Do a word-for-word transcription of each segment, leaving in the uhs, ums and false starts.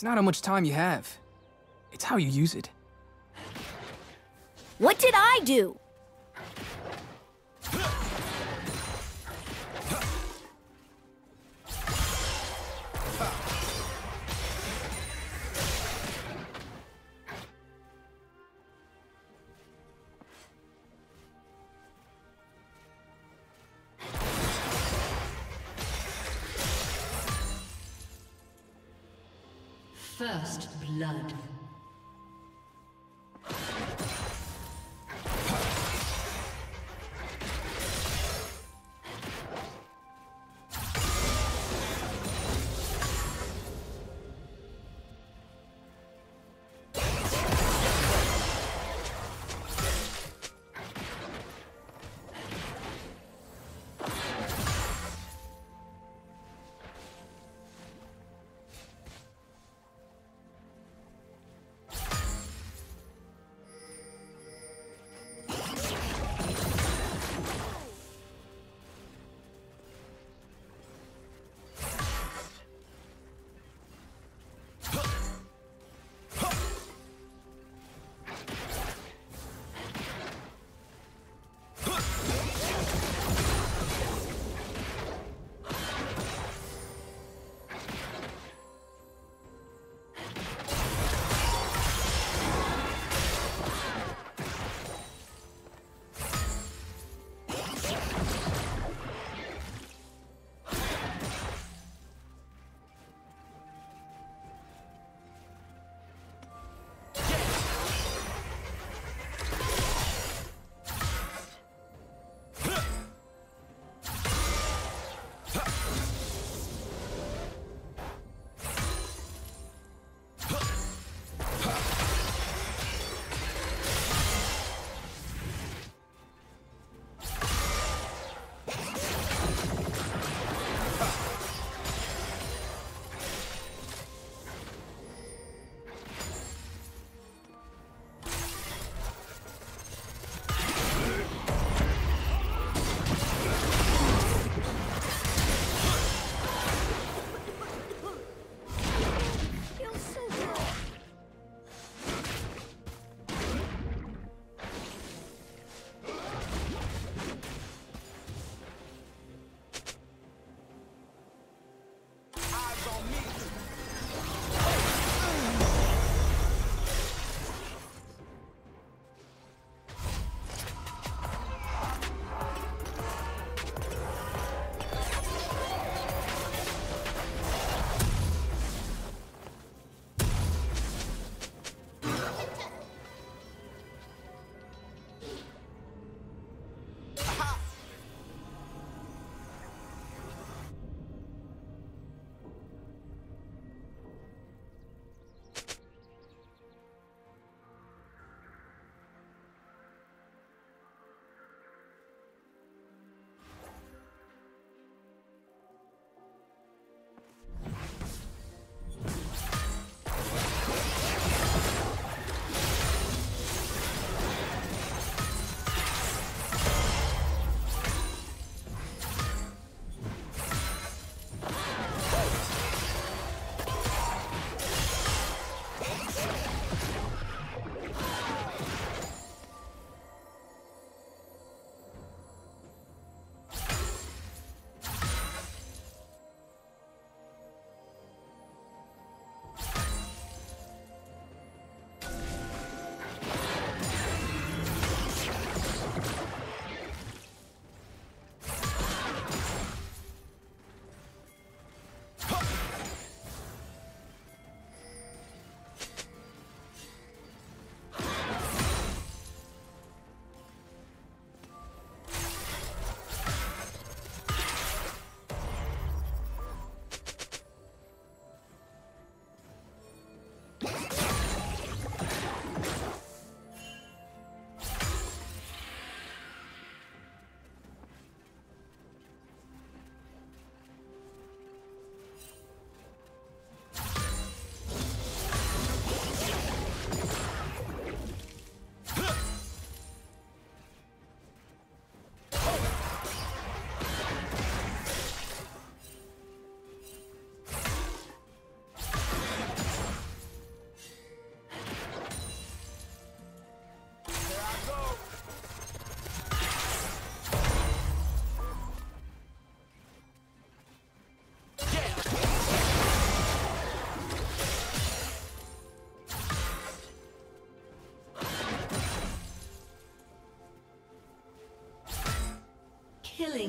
It's not how much time you have. It's how you use it. What did I do? First blood.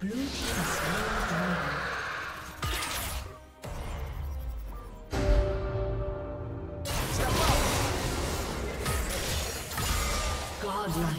Blue team has slain the dragon. Step up. Godlike.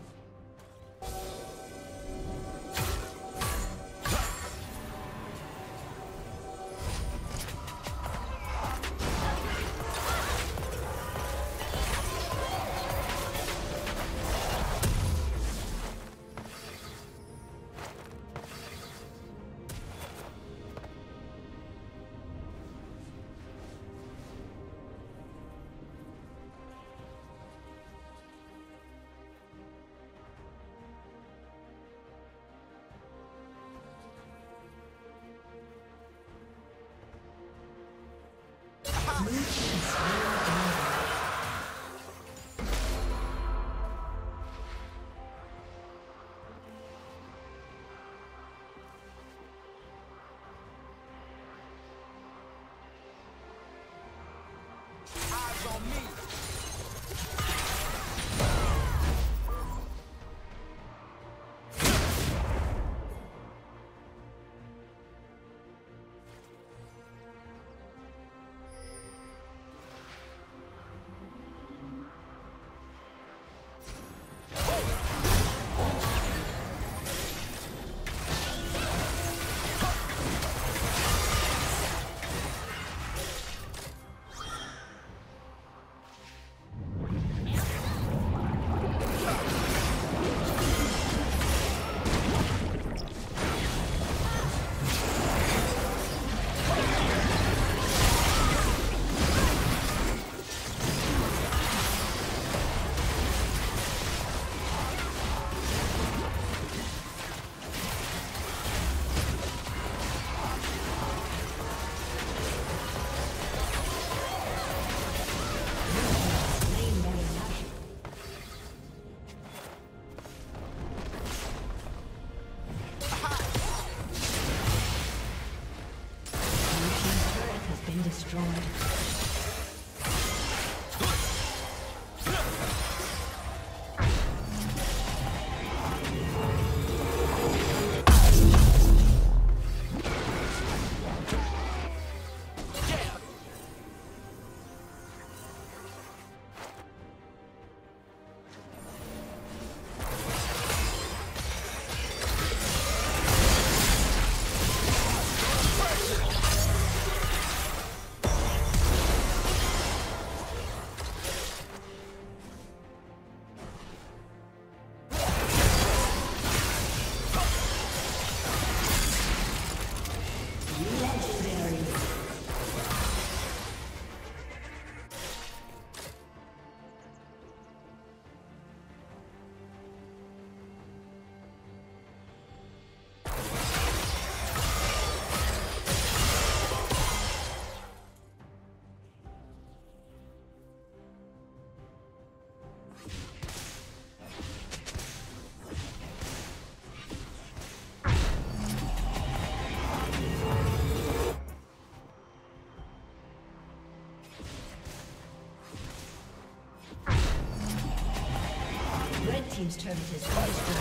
Team's turret has been destroyed.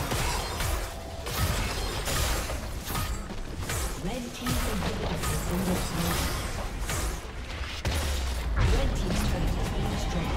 Red team's inhibitor has been destroyed. Red team's turret has been destroyed.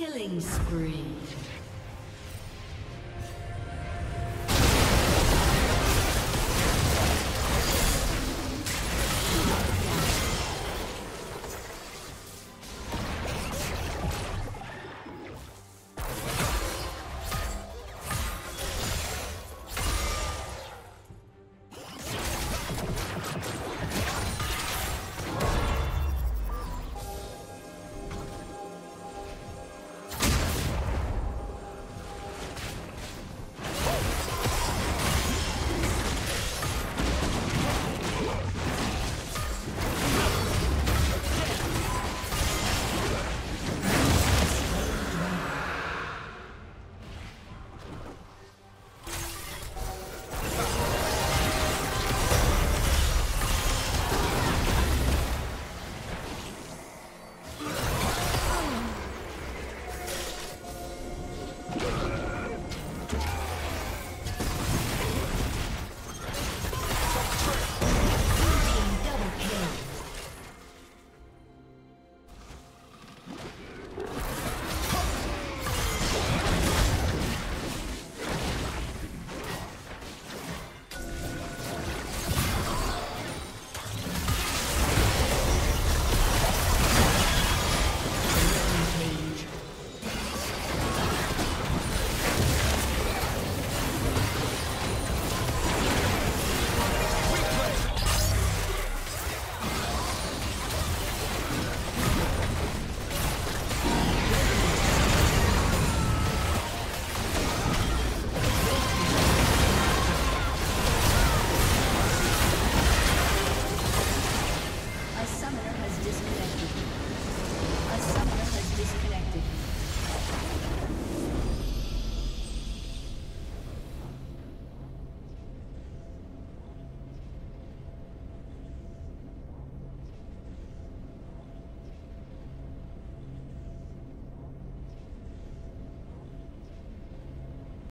Killing spree.